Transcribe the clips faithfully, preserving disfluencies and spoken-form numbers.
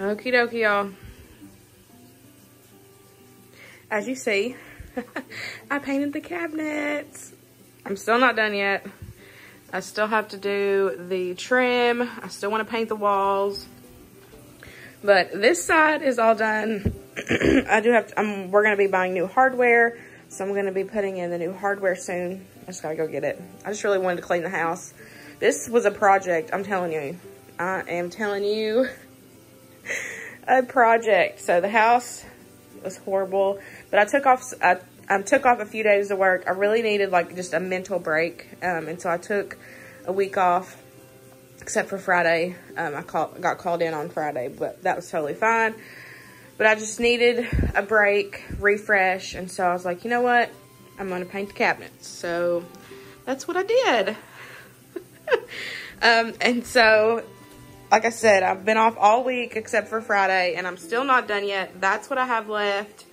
Okie dokie, y'all. As you see, I painted the cabinets. I'm still not done yet. I still have to do the trim. I still want to paint the walls. But this side is all done. I do have to, I'm, we're going to be buying new hardware. So I'm going to be putting in the new hardware soon. I just got to go get it. I just really wanted to clean the house. This was a project. I'm telling you. I am telling you. A project. So the house was horrible, but I took off I, I took off a few days to work. I really needed like just a mental break, um, and so I took a week off, except for Friday. Um, I call, got called in on Friday, but that was totally fine. But I just needed a break, refresh, and so I was like, you know what? I'm gonna paint the cabinets. So that's what I did. um, and so. Like I said, I've been off all week except for Friday, and I'm still not done yet. That's what I have left,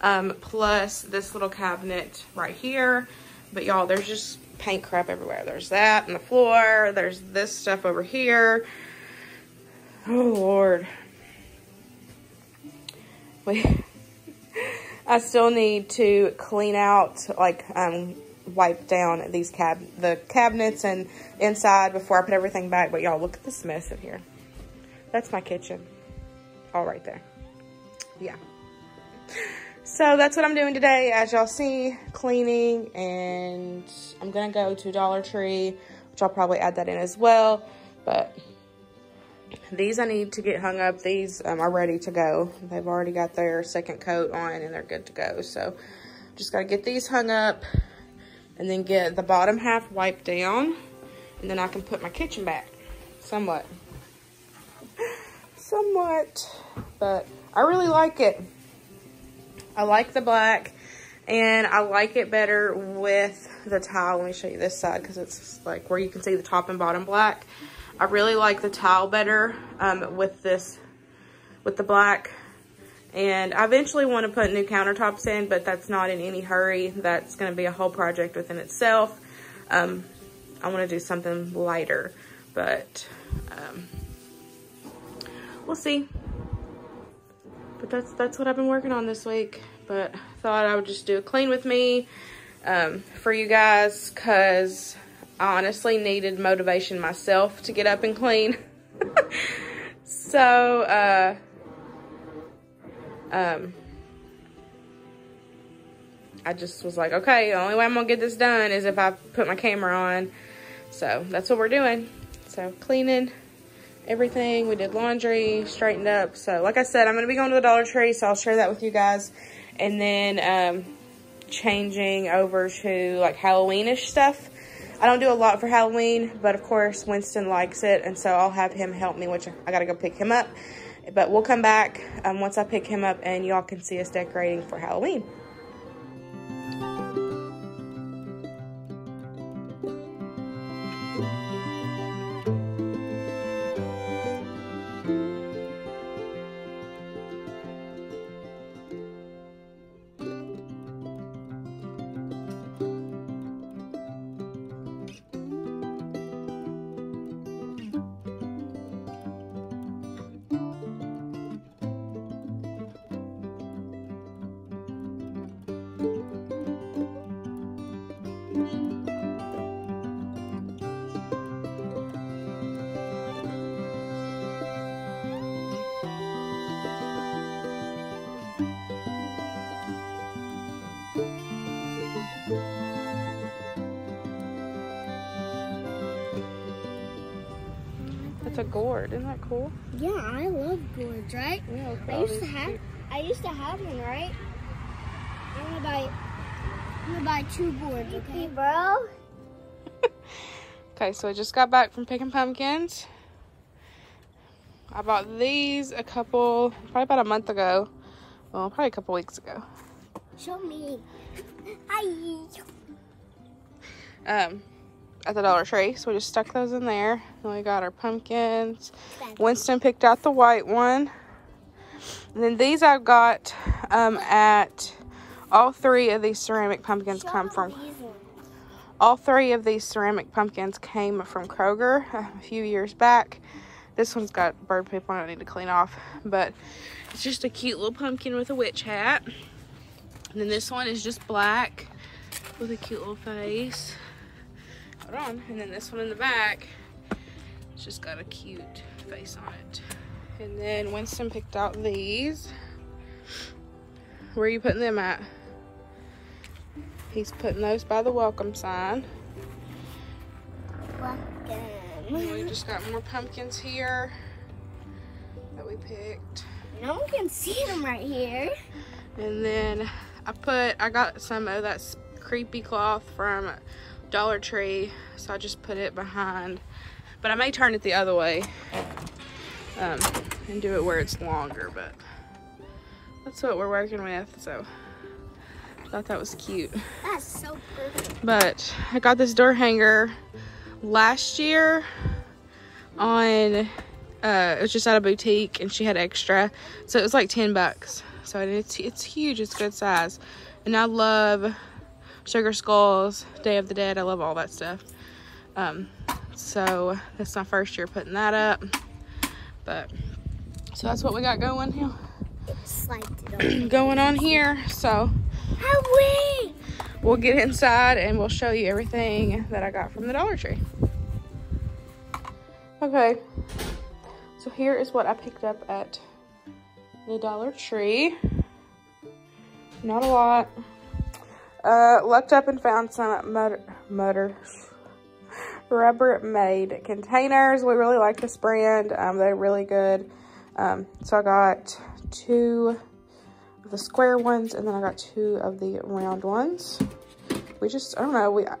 um, plus this little cabinet right here. But, y'all, there's just paint crap everywhere. There's that on the floor. There's this stuff over here. Oh, Lord. We I still need to clean out, like, um... wipe down these cab the cabinets and inside before I put everything back. But y'all, look at this mess in here. That's my kitchen, all right there. Yeah, so that's what I'm doing today, as y'all see, cleaning. And I'm gonna go to Dollar Tree, which I'll probably add that in as well. But these I need to get hung up. These um, are ready to go. They've already got their second coat on and they're good to go. So just gotta get these hung up and then get the bottom half wiped down, and then I can put my kitchen back, somewhat. Somewhat, but I really like it. I like the black, and I like it better with the tile. Let me show you this side, because it's like where you can see the top and bottom black. I really like the tile better um, with this, with the black. And I eventually want to put new countertops in, but that's not in any hurry. That's going to be a whole project within itself. Um, I want to do something lighter, but um, we'll see. But that's that's what I've been working on this week. But I thought I would just do a clean with me um, for you guys, because I honestly needed motivation myself to get up and clean. So, uh... Um, I just was like, okay, the only way I'm gonna get this done is if I put my camera on. So that's what we're doing. So cleaning everything. We did laundry, straightened up. So like I said, I'm gonna be going to the Dollar Tree, so I'll share that with you guys. And then um, changing over to like Halloween-ish stuff. I don't do a lot for Halloween, but of course Winston likes it, and so I'll have him help me, which I gotta go pick him up. But we'll come back um, once I pick him up, and y'all can see us decorating for Halloween. It's a gourd. Isn't that cool? Yeah, I love gourds, right? Yeah, I used to have. Cute. I used to have one, right? I'm gonna buy. I'm gonna buy two gourds, okay, bro? Okay, so I just got back from picking pumpkins. I bought these a couple, probably about a month ago. Well, probably a couple weeks ago. Show me. Hi. Um, at the Dollar Tree, so we just stuck those in there. And we got our pumpkins. Winston picked out the white one. And then these I've got um, at, all three of these ceramic pumpkins Show come from, all three of these ceramic pumpkins came from Kroger a few years back. This one's got bird poop on it I need to clean off, but it's just a cute little pumpkin with a witch hat. And then this one is just black with a cute little face. Hold on. And then this one in the back, it's just got a cute face on it. And then Winston picked out these. Where are you putting them at? He's putting those by the welcome sign. Welcome. We just got more pumpkins here that we picked. No one can see them right here. And then I put, I got some of that creepy cloth from Dollar Tree, so I just put it behind. But I may turn it the other way um, and do it where it's longer, but that's what we're working with, so I thought that was cute. That's so perfect. But I got this door hanger last year on uh it was just at a boutique, and she had extra, so it was like ten bucks. So it's it's huge, it's good size, and I love Sugar Skulls, Day of the Dead, I love all that stuff. Um so that's my first year putting that up, but so that's what we got going here going on here so Halloween. We'll get inside and we'll show you everything that I got from the Dollar Tree. Okay, so here is what I picked up at the Dollar Tree. Not a lot. Uh, looked up and found some mutter, mutter rubber made containers. We really like this brand. Um, they're really good. Um, so I got two the square ones, and then I got two of the round ones. We just, I don't know, we, I,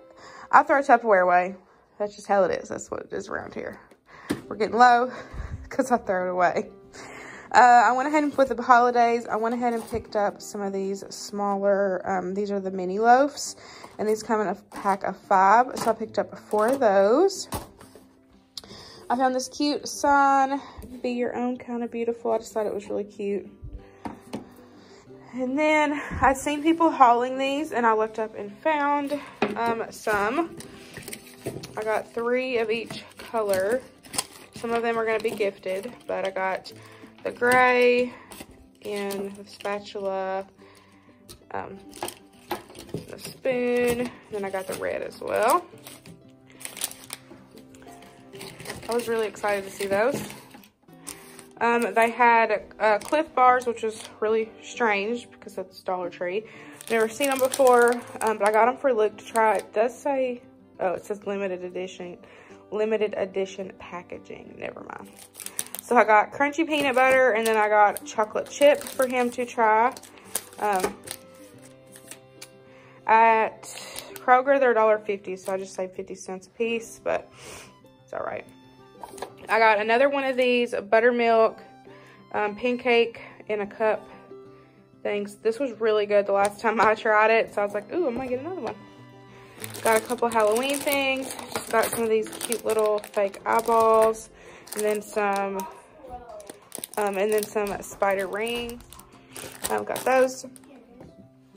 I throw Tupperware away. That's just how it is. That's what it is around here. We're getting low because I throw it away. Uh, I went ahead and put the holidays. I went ahead and picked up some of these smaller, um, these are the mini loaves, and these come in a pack of five. So I picked up four of those. I found this cute sign, be your own kind of beautiful. I just thought it was really cute. And then I'd seen people hauling these, and I looked up and found um, some. I got three of each color. Some of them are going to be gifted, but I got the gray and the spatula, um, the spoon, and then I got the red as well. I was really excited to see those. Um, they had uh, Cliff bars, which is really strange because that's Dollar Tree. Never seen them before, um, but I got them for Luke to try. It does say, oh, it says limited edition, limited edition packaging. Never mind. So I got crunchy peanut butter, and then I got chocolate chip for him to try. Um, at Kroger, they're one dollar fifty, so I just saved fifty cents a piece, but it's all right. I got another one of these buttermilk um, pancake in a cup things. This was really good the last time I tried it, so I was like, ooh, I might get another one. Got a couple Halloween things. Just got some of these cute little fake eyeballs, and then some, um, and then some spider rings. Um, got those.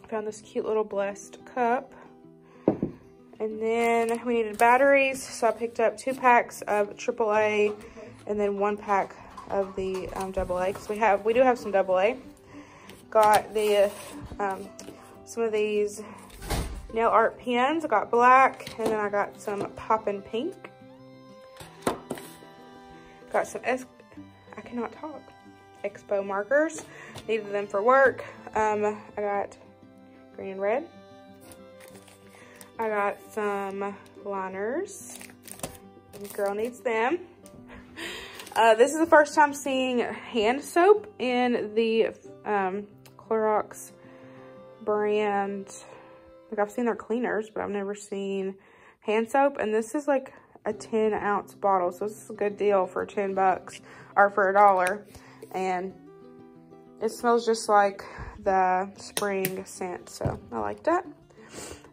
Found this cute little blessed cup. And then we needed batteries, so I picked up two packs of triple A and then one pack of the um, double A, because we have we do have some double A. Got the um, some of these nail art pens. I got black, and then I got some poppin' pink. Got some es I cannot talk Expo markers. Needed them for work. Um, I got green and red. I got some liners. The girl needs them. Uh, this is the first time seeing hand soap in the um, Clorox brand. Like, I've seen their cleaners, but I've never seen hand soap. And this is like a ten ounce bottle. So this is a good deal for ten bucks or for a dollar. And it smells just like the spring scent. So I like that.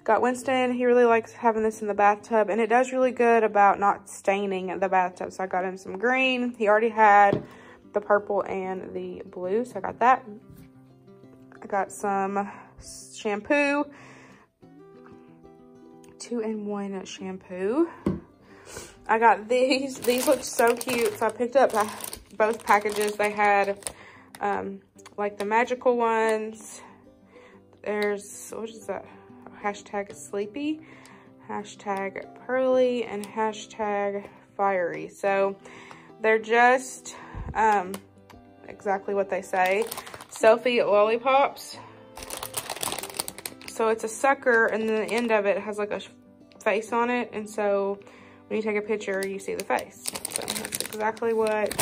Got Winston. He really likes having this in the bathtub. And it does really good about not staining the bathtub. So I got him some green. He already had the purple and the blue. So I got that. I got some shampoo. Two-in-one shampoo. I got these. These look so cute. So I picked up both packages. They had um, like the magical ones. There's, what is that? Hashtag sleepy, hashtag pearly, and hashtag fiery. So they're just um, exactly what they say. Selfie lollipops. So it's a sucker, and then the end of it has like a face on it. And so when you take a picture, you see the face. So that's exactly what,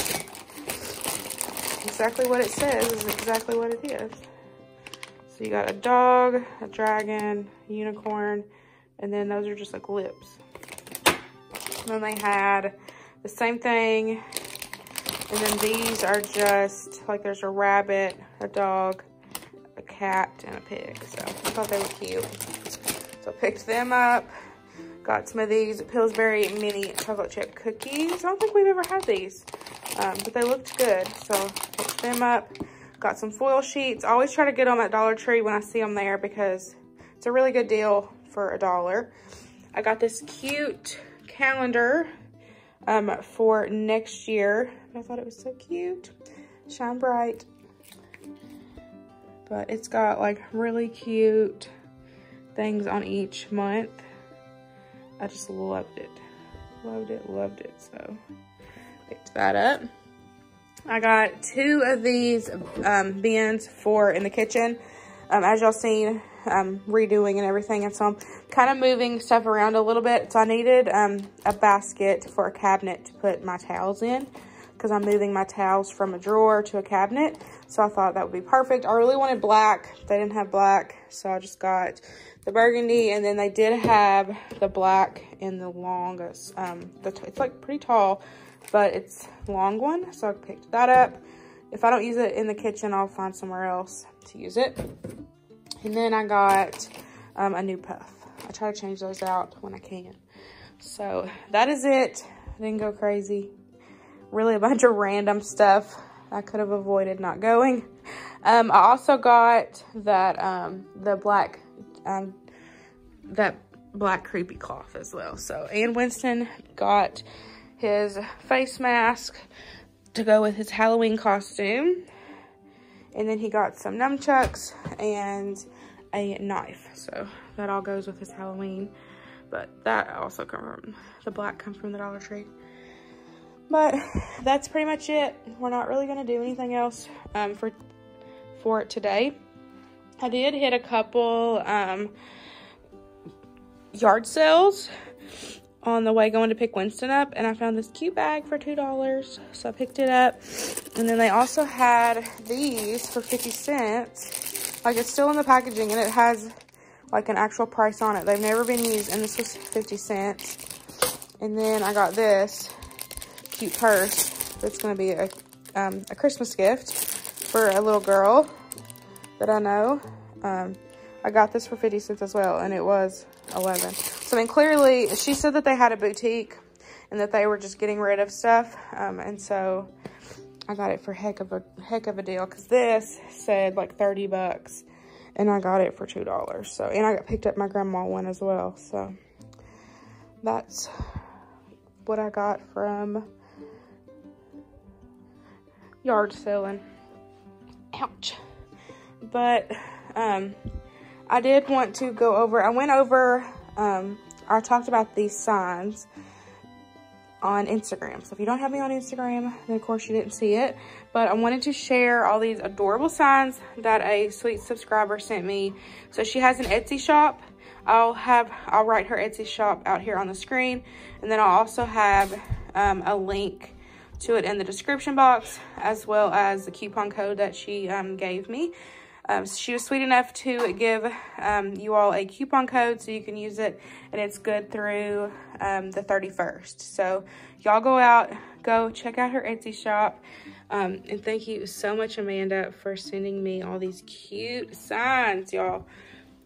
exactly what it says is exactly what it is. So you got a dog, a dragon, a unicorn, and then those are just like lips. And then they had the same thing. And then these are just like, there's a rabbit, a dog, a cat, and a pig. So I thought they were cute. So I picked them up. Got some of these Pillsbury mini chocolate chip cookies. I don't think we've ever had these, um, but they looked good. So I picked them up. Got some foil sheets. I always try to get them at Dollar Tree when I see them there because it's a really good deal for a dollar. I got this cute calendar um, for next year. I thought it was so cute. Shine bright. But it's got like really cute things on each month. I just loved it. Loved it, loved it. So picked that up. I got two of these um, bins for in the kitchen. Um, as y'all seen, um, redoing and everything. And so I'm kind of moving stuff around a little bit. So I needed um, a basket for a cabinet to put my towels in, because I'm moving my towels from a drawer to a cabinet. So I thought that would be perfect. I really wanted black. They didn't have black. So I just got the burgundy. And then they did have the black and the longest. Um, the t it's like pretty tall, but it's long one, so I picked that up. If I don't use it in the kitchen, I'll find somewhere else to use it. And then I got um, a new puff. I try to change those out when I can. So that is it. I didn't go crazy. Really a bunch of random stuff I could have avoided not going. Um, I also got that, um, the black, um, that black creepy cloth as well. So, and Winston got his face mask to go with his Halloween costume. And then he got some nunchucks and a knife. So that all goes with his Halloween. But that also come from, the black comes from the Dollar Tree. But that's pretty much it. We're not really going to do anything else um, for, for today. I did hit a couple um, yard sales on the way going to pick Winston up, and I found this cute bag for two dollars, so I picked it up. And then they also had these for fifty cents. Like, it's still in the packaging, and it has like an actual price on it. They've never been used, and this was fifty cents. And then I got this cute purse that's gonna be a, um, a Christmas gift for a little girl that I know. Um, I got this for fifty cents as well, and it was eleven. So, I mean, clearly, she said that they had a boutique and that they were just getting rid of stuff. Um, and so, I got it for heck of a heck of a deal, because this said like thirty bucks, and I got it for two dollars. So, and I got picked up my grandma one as well. So, that's what I got from yard selling. Ouch. But, um, I did want to go over, I went over, um, I talked about these signs on Instagram. So if you don't have me on Instagram, then of course you didn't see it. But I wanted to share all these adorable signs that a sweet subscriber sent me. So she has an Etsy shop. I'll have, I'll write her Etsy shop out here on the screen. And then I'll also have um, a link to it in the description box, as well as the coupon code that she um, gave me. Um, she was sweet enough to give um, you all a coupon code so you can use it, and it's good through um, the thirty-first. So y'all go out, go check out her Etsy shop. Um, and thank you so much, Amanda, for sending me all these cute signs, y'all.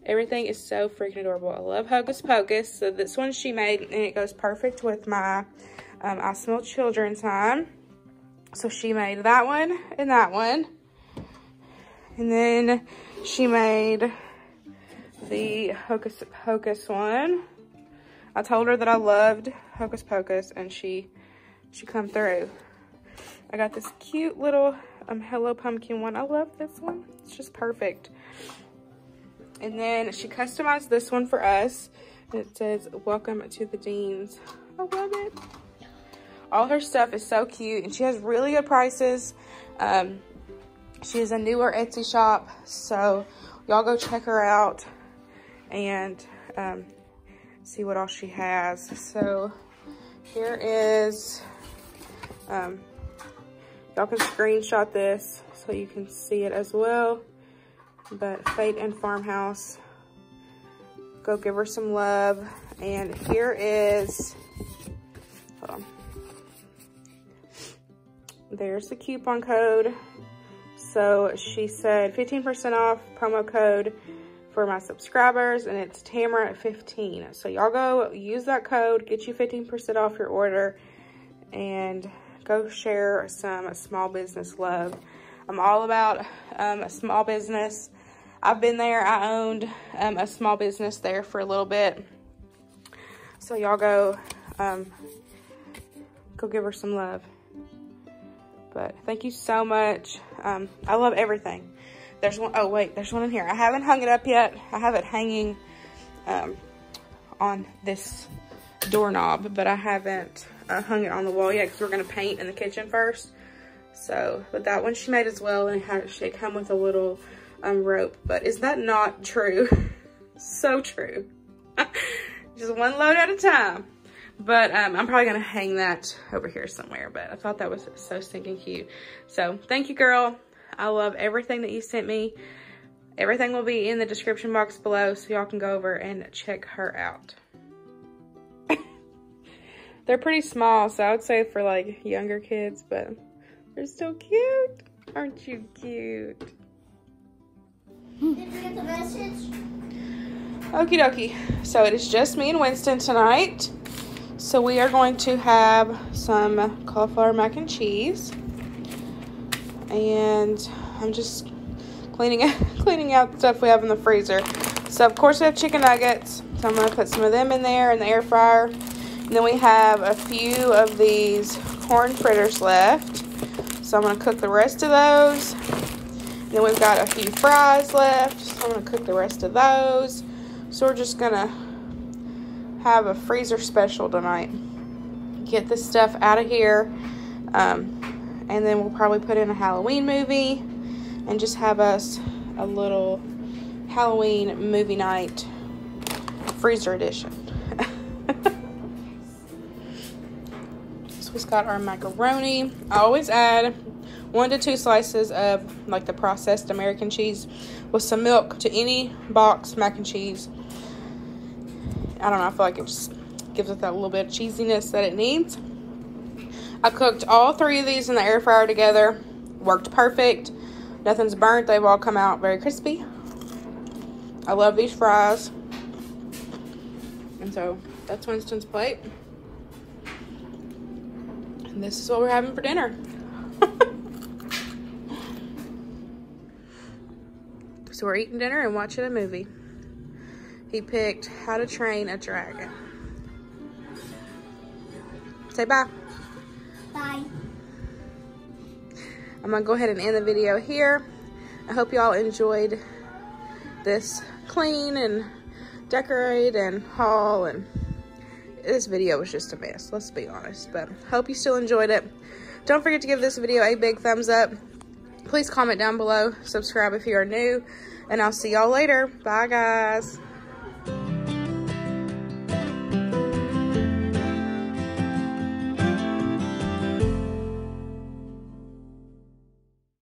Everything is so freaking adorable. I love Hocus Pocus. So this one she made, and it goes perfect with my um, I Smell Children sign. So she made that one and that one. And then she made the Hocus Pocus one. I told her that I loved Hocus Pocus, and she she come through. I got this cute little um, Hello Pumpkin one. I love this one. It's just perfect. And then she customized this one for us. And it says, "Welcome to the Deans." I love it. All her stuff is so cute, and she has really good prices. Um... She is a newer Etsy shop, so y'all go check her out and um, see what all she has. So here is, um, y'all can screenshot this so you can see it as well. But Fate and Farmhouse, go give her some love. And here is, hold on. There's the coupon code. So she said fifteen percent off promo code for my subscribers, and it's Tamara fifteen. So y'all go use that code, get you fifteen percent off your order, and go share some small business love. I'm all about um, a small business. I've been there. I owned um, a small business there for a little bit. So y'all go, um, go give her some love. But thank you so much. Um, I love everything. There's one, oh wait, there's one in here. I haven't hung it up yet. I have it hanging um, on this doorknob, but I haven't uh, hung it on the wall yet because we're gonna paint in the kitchen first. So, but that one she made as well, and it had, she come with a little um, rope. But is that not true? So true. Just one load at a time. But um, I'm probably gonna hang that over here somewhere, but I thought that was so stinking cute. So thank you, girl. I love everything that you sent me. Everything will be in the description box below, so y'all can go over and check her out. They're pretty small, so I would say for like younger kids, but they're still cute. Aren't you cute? Did you get the message? Okie dokie. So it is just me and Winston tonight. So we are going to have some cauliflower mac and cheese, and I'm just cleaning out, cleaning out the stuff we have in the freezer. So of course we have chicken nuggets, so I'm going to put some of them in there in the air fryer. And then we have a few of these corn fritters left, so I'm going to cook the rest of those. And then we've got a few fries left, so I'm going to cook the rest of those. So we're just going to have a freezer special tonight. Get this stuff out of here, um, and then we'll probably put in a Halloween movie and just have us a little Halloween movie night, freezer edition. So we've got our macaroni. I always add one to two slices of like the processed American cheese with some milk to any box mac and cheese. I don't know, I feel like it just gives it that little bit of cheesiness that it needs. I cooked all three of these in the air fryer together. Worked perfect. Nothing's burnt. They've all come out very crispy. I love these fries. And so, that's Winston's plate. And this is what we're having for dinner. So, we're eating dinner and watching a movie. He picked How to Train a Dragon. Say bye. Bye. I'm going to go ahead and end the video here. I hope y'all enjoyed this clean and decorate and haul. And this video was just a mess, let's be honest. But hope you still enjoyed it. Don't forget to give this video a big thumbs up. Please comment down below. Subscribe if you are new. And I'll see y'all later. Bye, guys.